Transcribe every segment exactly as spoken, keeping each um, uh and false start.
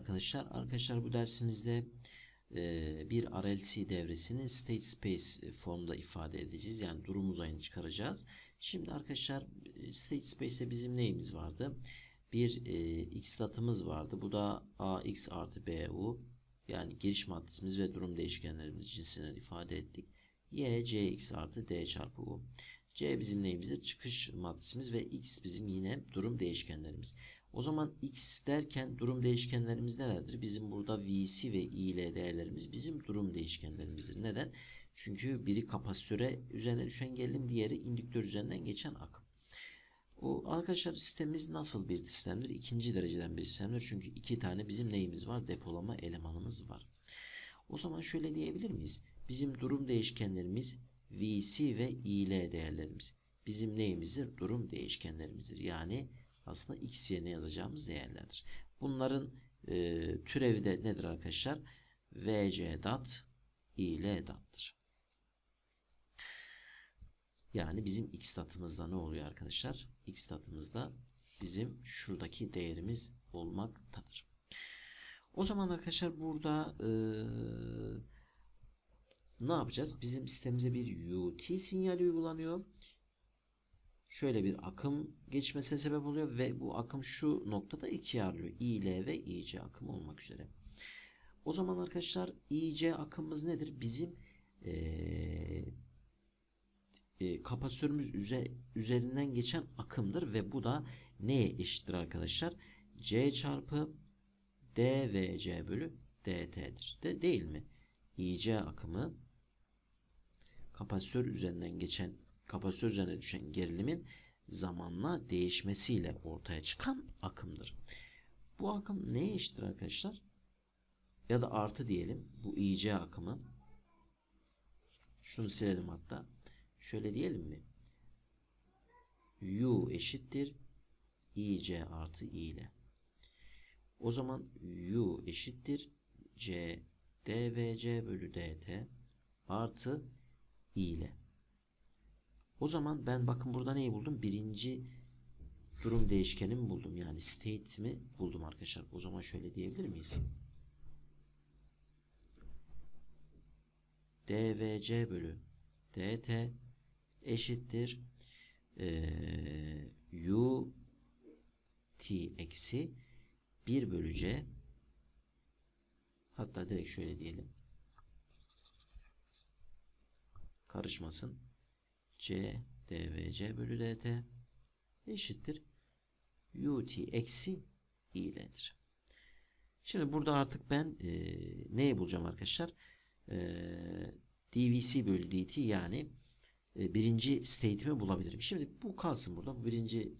arkadaşlar. Arkadaşlar bu dersimizde bir R L C devresinin state space formunda ifade edeceğiz. Yani durum uzayını çıkaracağız. Şimdi arkadaşlar state space'e bizim neyimiz vardı? Bir e, x latımız vardı. Bu da ax artı bu. Yani giriş matrisimiz ve durum değişkenlerimiz cinsinden ifade ettik. Y cx artı d çarpı u. C bizim neyimizdir? Çıkış matrisimiz ve x bizim yine durum değişkenlerimiz. O zaman x derken durum değişkenlerimiz nelerdir? Bizim burada vc ve il değerlerimiz bizim durum değişkenlerimizdir. Neden? Çünkü biri kapasitöre üzerine düşen gerilim, diğeri indüktör üzerinden geçen akım. O arkadaşlar sistemimiz nasıl bir sistemdir? İkinci dereceden bir sistemdir. Çünkü iki tane bizim neyimiz var? Depolama elemanımız var. O zaman şöyle diyebilir miyiz? Bizim durum değişkenlerimiz vc ve il değerlerimiz. Bizim neyimizdir? Durum değişkenlerimizdir. Yani aslında x yerine yazacağımız değerlerdir. Bunların e, türevi de nedir arkadaşlar? vc dat il dattır. Yani bizim x datımızda ne oluyor arkadaşlar? X datımızda bizim şuradaki değerimiz olmaktadır. O zaman arkadaşlar burada e, ne yapacağız? Bizim sistemimize bir U T sinyali uygulanıyor. Şöyle bir akım geçmesine sebep oluyor ve bu akım şu noktada ikiye ayrılıyor. İl ve İC akım olmak üzere. O zaman arkadaşlar İC akımımız nedir? Bizim e, e, kapasitörümüz üze, üzerinden geçen akımdır ve bu da neye eşittir arkadaşlar? C çarpı D V C bölü D T'dir. De, değil mi? İC akımı kapasitör üzerinden geçen kapasitör üzerine düşen gerilimin zamanla değişmesiyle ortaya çıkan akımdır. Bu akım neye eşittir arkadaşlar? Ya da artı diyelim. Bu İC akımı. Şunu silelim hatta. Şöyle diyelim mi? U eşittir İC artı I ile. O zaman U eşittir C D V C bölü D T artı I ile. O zaman ben bakın burada neyi buldum? Birinci durum değişkenimi buldum. Yani state'imi buldum arkadaşlar. O zaman şöyle diyebilir miyiz? D V C bölü D T eşittir ee, U T eksi bir bölü C. Hatta direkt şöyle diyelim. Karışmasın. C D V C bölü D T eşittir U T eksi İ'ledir. Şimdi burada artık ben e, neyi bulacağım arkadaşlar? E, D V C bölü D T yani e, birinci state'imi bulabilirim. Şimdi bu kalsın burada. Bu birinci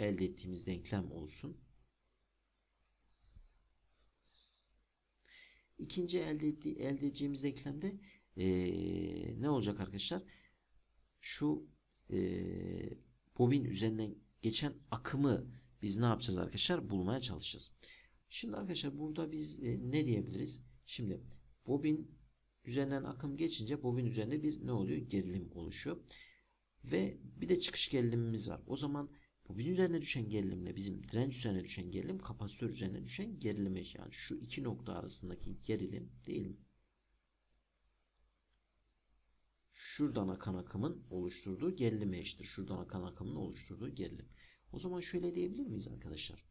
elde ettiğimiz denklem olsun. İkinci elde, ettiği, elde edeceğimiz denklemde e, ne olacak arkadaşlar? Şu e, bobin üzerinden geçen akımı biz ne yapacağız arkadaşlar? Bulmaya çalışacağız. Şimdi arkadaşlar burada biz e, ne diyebiliriz? Şimdi bobin üzerinden akım geçince bobin üzerinde bir ne oluyor? Gerilim oluşuyor. Ve bir de çıkış gerilimimiz var. O zaman bobin üzerine düşen gerilimle bizim direnç üzerine düşen gerilim kapasitör üzerine düşen gerilime yani şu iki nokta arasındaki gerilim değil mi? Şuradan akan akımın oluşturduğu gerilime eşittir. Şuradan akan akımın oluşturduğu gerilim. O zaman şöyle diyebilir miyiz arkadaşlar?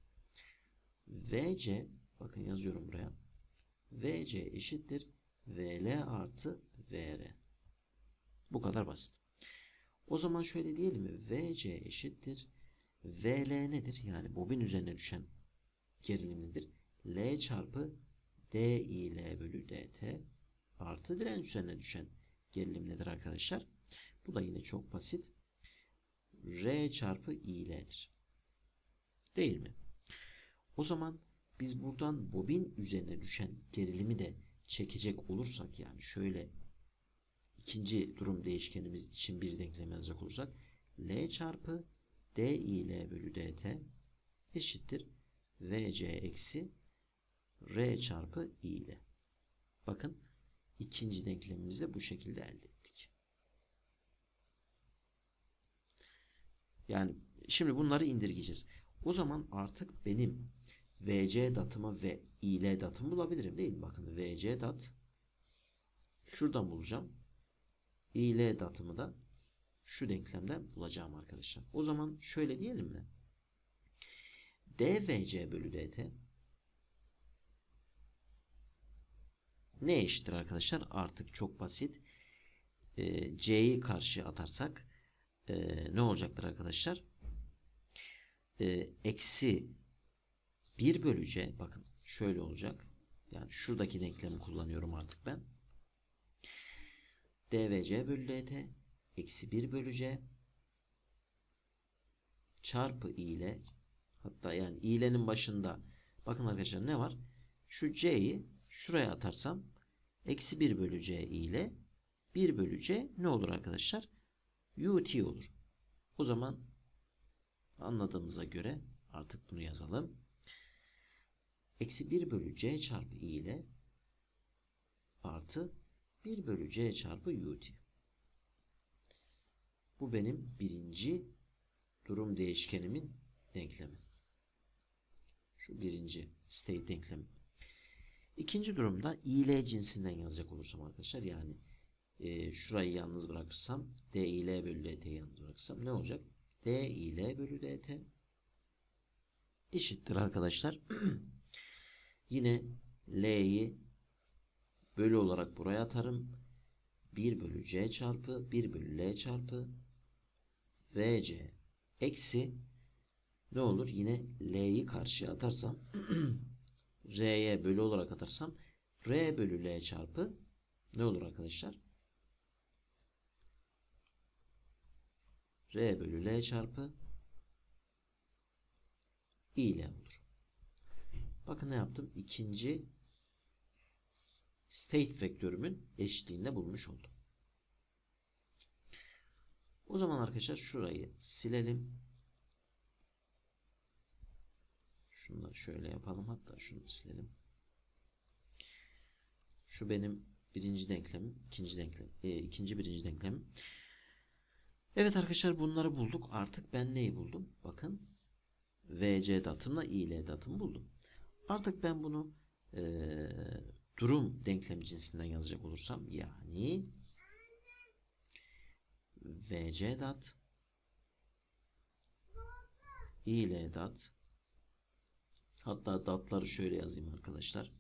V C bakın yazıyorum buraya. V C eşittir V L artı V R. Bu kadar basit. O zaman şöyle diyelim mi? V C eşittir V L nedir? Yani bobin üzerine düşen gerilim nedir? L çarpı D I L bölü D T artı direnç üzerine düşen gerilim nedir arkadaşlar? Bu da yine çok basit. R çarpı İ'ledir. Değil mi? O zaman biz buradan bobin üzerine düşen gerilimi de çekecek olursak yani şöyle ikinci durum değişkenimiz için bir denklem yazacak olursak L çarpı D I L bölü D T eşittir V C eksi R çarpı İ'l. Bakın İkinci denklemimizi de bu şekilde elde ettik. Yani şimdi bunları indirgeyeceğiz. O zaman artık benim V C datımı ve İL datımı bulabilirim değil mi? Bakın V C dat şuradan bulacağım. İL datımı da şu denklemden bulacağım arkadaşlar. O zaman şöyle diyelim mi? D V C bölü D T ne eşittir arkadaşlar? Artık çok basit. E, C'yi karşıya atarsak e, ne olacaktır arkadaşlar? E, eksi bir bölü C. Bakın şöyle olacak. Yani şuradaki denklemi kullanıyorum artık ben. D V C bölü D T eksi bir bölü C çarpı I ile, hatta yani İ'lenin başında bakın arkadaşlar ne var? Şu C'yi şuraya atarsam eksi bir bölü C ile bir bölü C ne olur arkadaşlar? U T olur. O zaman anladığımıza göre artık bunu yazalım. Eksi bir bölü C çarpı I ile artı bir bölü C çarpı U T. Bu benim birinci durum değişkenimin denklemi. Şu birinci state denklemi. İkinci durumda İl cinsinden yazacak olursam arkadaşlar, yani e, şurayı yalnız bırakırsam, D İl bölü D T'yi yalnız bırakırsam ne olacak? D İl bölü D T eşittir arkadaşlar. Yine L'yi bölü olarak buraya atarım. bir bölü C çarpı bir bölü L çarpı V C eksi ne olur? Yine L'yi karşıya atarsam R'ye bölü olarak atarsam R bölü L çarpı ne olur arkadaşlar? R bölü L çarpı İl olur. Bakın ne yaptım? İkinci state vektörümün eşitliğinde bulmuş oldum. O zaman arkadaşlar şurayı silelim. Şunu da şöyle yapalım. Hatta şunu silelim. Şu benim birinci denklemim. İkinci denklem, e, ikinci birinci denklemim. Evet arkadaşlar, bunları bulduk. Artık ben neyi buldum? Bakın V C datımla İl datımı buldum. Artık ben bunu e, durum denklemi cinsinden yazacak olursam, yani V C dat İl dat, hatta datları şöyle yazayım arkadaşlar.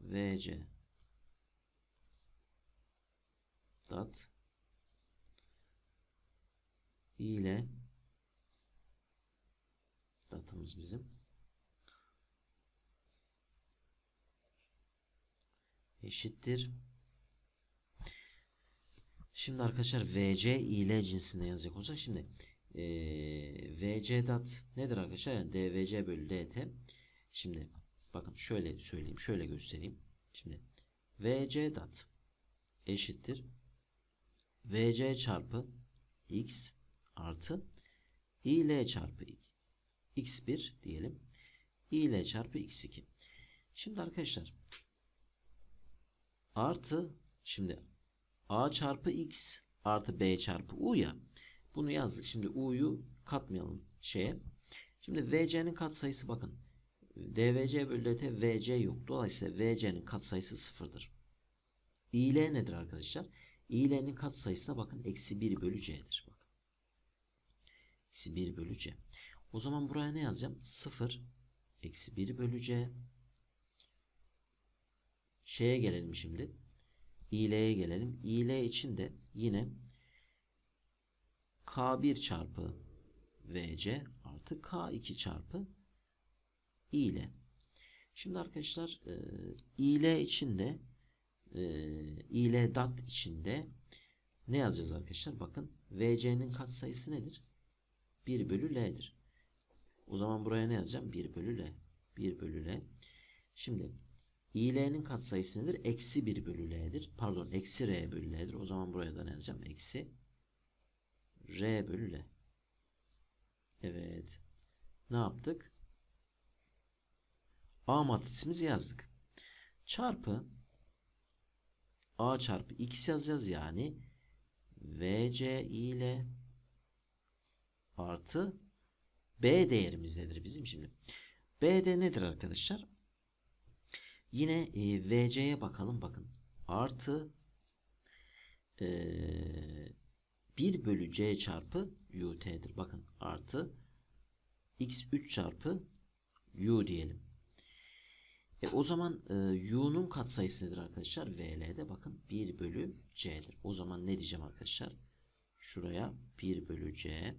V C dat ile datımız bizim eşittir. Şimdi arkadaşlar V C ile cinsine yazacak olsak, şimdi e, V C dat nedir arkadaşlar? Yani D V C bölü D T. Şimdi bakın şöyle söyleyeyim, şöyle göstereyim. Şimdi V C dat eşittir V C çarpı X artı İl çarpı X bir diyelim, İl çarpı X iki. Şimdi arkadaşlar artı, şimdi A çarpı X artı B çarpı U ya, bunu yazdık. Şimdi U'yu katmayalım şeye. Şimdi V C'nin katsayısı, bakın D V C bölü D T V C yok. Dolayısıyla V C'nin katsayısı sıfırdır. İl nedir arkadaşlar? İl'nin katsayısına bakın eksi bir bölü C'dir. Bakın. Eksi bir bölü C. O zaman buraya ne yazacağım? sıfır eksi bir bölü C. Şeye gelelim şimdi. İl'ye gelelim. İl için de yine K bir çarpı V C artı K iki çarpı İl. Şimdi arkadaşlar e, İl için de e, İl dat için de ne yazacağız arkadaşlar? Bakın V C'nin katsayısı nedir? bir bölü L'dir. O zaman buraya ne yazacağım? bir bölü L. bir bölü L. Şimdi İl'nin katsayısı nedir? Eksi bir bölü L'dir. Pardon, eksi R bölü L'dir. O zaman buraya da ne yazacağım? Eksi R bölü L. Evet. Ne yaptık? A matrisimizi yazdık. Çarpı A çarpı X yazacağız. Yani V C ile artı B değerimiz nedir bizim şimdi? B D nedir arkadaşlar? Yine e, V C'ye bakalım, bakın. Artı e, bir bölü C çarpı U T'dir. Bakın artı X üç çarpı U diyelim. E, o zaman e, U'nun katsayısı nedir arkadaşlar? V L'de bakın bir bölü C'dir. O zaman ne diyeceğim arkadaşlar? Şuraya bir bölü C.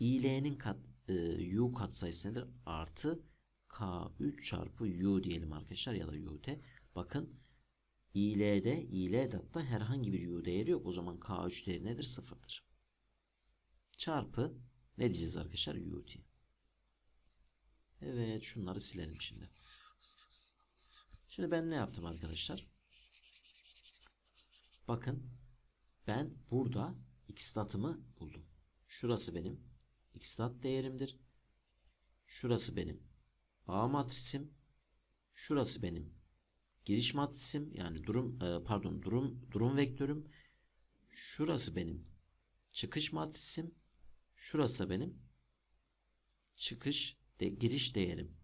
İ L'nin kat, e, U katsayısı nedir? Artı K üç çarpı U diyelim arkadaşlar, ya da U T. Bakın İ L'de, İ L'de herhangi bir U değeri yok. O zaman K üç değeri nedir? Sıfırdır. Çarpı ne diyeceğiz arkadaşlar? U T. Evet, şunları silelim şimdi. Şimdi ben ne yaptım arkadaşlar? Bakın ben burada x'datımı buldum. Şurası benim x'dat değerimdir. Şurası benim A matrisim. Şurası benim giriş matrisim, yani durum pardon durum durum vektörüm. Şurası benim çıkış matrisim. Şurası da benim çıkış de giriş değerim.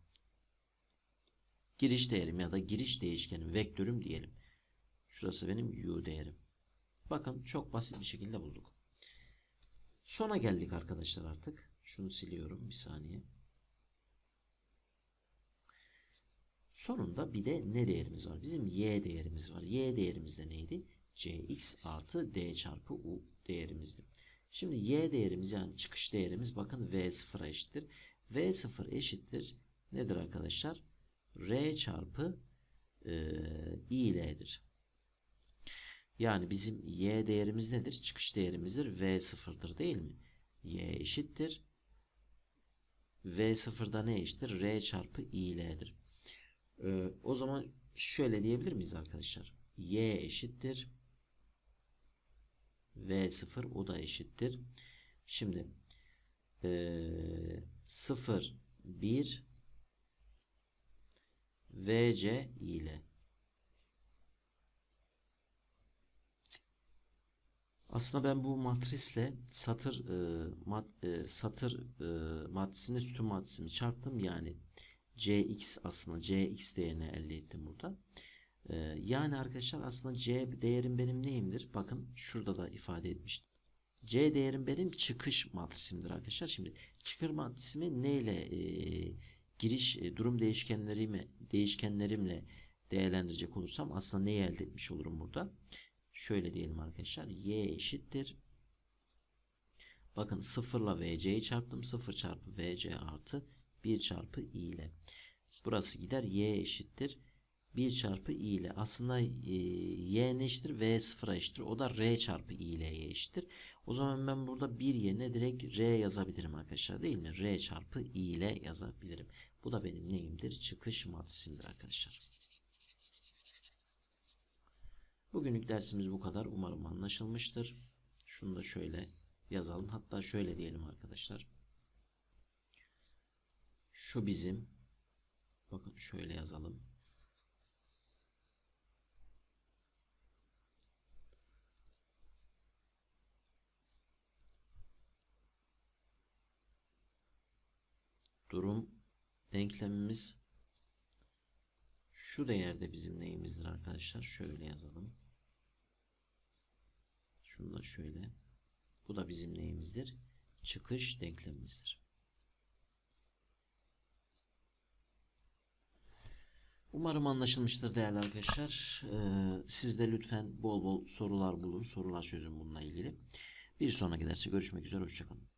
Giriş değerim ya da giriş değişkenim, vektörüm diyelim. Şurası benim U değerim. Bakın çok basit bir şekilde bulduk. Sona geldik arkadaşlar artık. Şunu siliyorum bir saniye. Sonunda bir de ne değerimiz var? Bizim Y değerimiz var. Y değerimiz de neydi? C X artı D çarpı U değerimizdi. Şimdi Y değerimiz, yani çıkış değerimiz, bakın V sıfıra eşittir. V sıfır eşittir nedir arkadaşlar? R çarpı e, İ'dir. Yani bizim Y değerimiz nedir? Çıkış değerimizdir. V sıfırdır değil mi? Y eşittir. V sıfırda ne eşittir? R çarpı İ'dir. E, o zaman şöyle diyebilir miyiz arkadaşlar? Y eşittir V sıfır, o da eşittir. Şimdi e, sıfır, bir V C ile. Aslında ben bu matrisle satır e, mat, e, satır e, matrisini, sütun matrisini çarptım. Yani C X, aslında C X değerini elde ettim burada. E, yani arkadaşlar aslında C değerim benim neyimdir? Bakın şurada da ifade etmiştim. C değerim benim çıkış matrisimdir arkadaşlar. Şimdi çıkış matrisimi neyle e, giriş durum değişkenlerimi değişkenlerimle değerlendirecek olursam aslında neyi elde etmiş olurum burada? Şöyle diyelim arkadaşlar. Y eşittir. Bakın sıfırla V C'yi çarptım. sıfır çarpı V C artı bir çarpı I ile. Burası gider. Y eşittir bir çarpı I ile. Aslında Y ne eşittir? V sıfıra eşittir. O da R çarpı I ile eşittir. O zaman ben burada bir yerine direkt R yazabilirim arkadaşlar değil mi? R çarpı I ile yazabilirim. Bu da benim neyimdir? Çıkış matrisimdir arkadaşlar. Bugünlük dersimiz bu kadar. Umarım anlaşılmıştır. Şunu da şöyle yazalım. Hatta şöyle diyelim arkadaşlar. Şu bizim. Bakın şöyle yazalım. Durum denklemimiz şu değerde bizim neyimizdir arkadaşlar? Şöyle yazalım. Şunu da şöyle. Bu da bizim neyimizdir? Çıkış denklemimizdir. Umarım anlaşılmıştır değerli arkadaşlar. Ee, siz de lütfen bol bol sorular bulun. Sorular çözün bununla ilgili. Bir sonraki derste görüşmek üzere. Hoşçakalın.